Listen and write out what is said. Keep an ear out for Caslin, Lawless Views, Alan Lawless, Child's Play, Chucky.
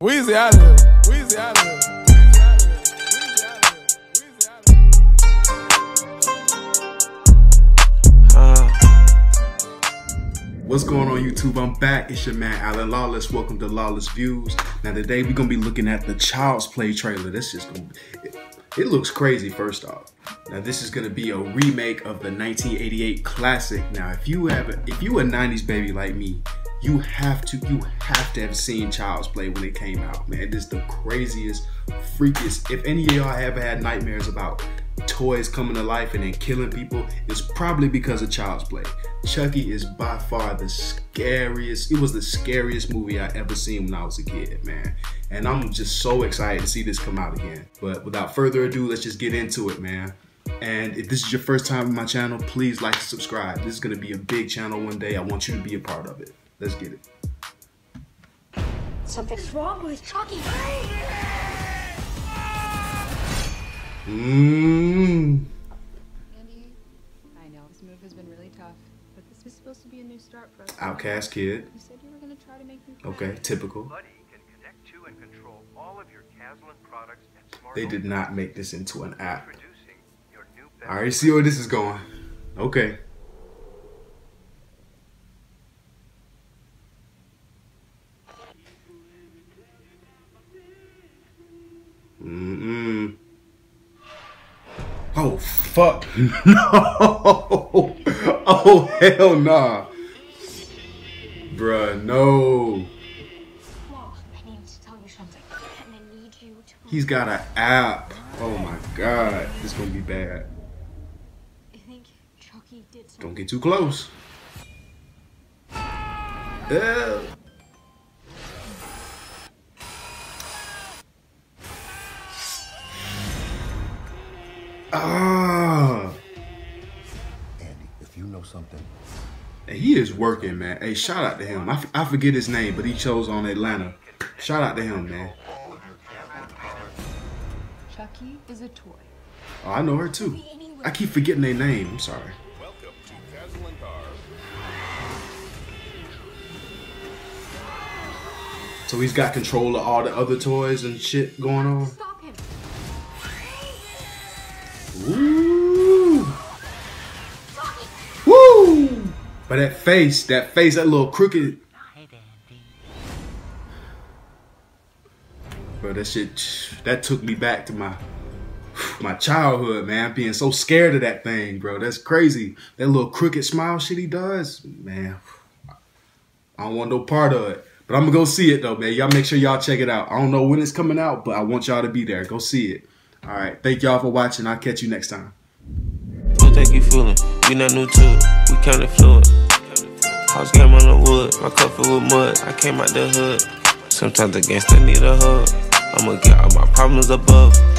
Weezy out of here. Weezy out of here. Weezy out of here. Weezy out of here. Weezy out of here. What's going on, YouTube? I'm back. It's your man, Alan Lawless. Welcome to Lawless Views. Now, today we're going to be looking at the Child's Play trailer. That's just going to be... It looks crazy, first off. Now, this is gonna be a remake of the 1988 classic. Now, if you a 90s baby like me, you have to have seen Child's Play when it came out, man. It is the craziest, freakiest. If any of y'all ever had nightmares about toys coming to life and then killing people, it's probably because of Child's Play. Chucky is by far the scariest. It was the scariest movie I ever seen when I was a kid, man. And I'm just so excited to see this come out again. But without further ado, let's just get into it, man. And if this is your first time on my channel, please like and subscribe. This is gonna be a big channel one day. I want you to be a part of it. Let's get it. Something's wrong with Chucky. Andy, I know this move has been really tough, but this is supposed to be a new start for us. Outcast kid. You said you were going to try to make new friends. Okay, typical. Buddy can connect to and control all of your Caslin products and smart. They did not make this into an app. Your new I already see where this is going. Okay. Oh, fuck. No. Oh, hell nah. Bruh, no. Mom, I need to tell you something. And I need you to... He's got an app. Oh, my God. This is going to be bad. I think Chucky did something. Don't get too close. Yeah. Ah, Andy, if you know something. Hey, he is working, man. Hey, shout out to him. I forget his name, but he chose on Atlanta. Shout out to him, man. Chucky is a toy. Oh, I know her too. I keep forgetting their name. I'm sorry. Welcome to Caslin Car. So he's got control of all the other toys and shit going on. Stop him. Ooh. Woo! But that face, that little crooked. Bro, that shit, that took me back to my childhood, man. Being so scared of that thing, bro. That's crazy. That little crooked smile shit he does, man. I don't want no part of it. But I'm gonna go see it though, man. Y'all make sure y'all check it out. I don't know when it's coming out, but I want y'all to be there. Go see it. All right, thank y'all for watching. I'll catch you next time. We'll take you fooling. We not new to it. We counted fluid. House game on the wood. My cup full with mud. I came out the hood. Sometimes the gangsta need a hug. I'ma get all my problems above.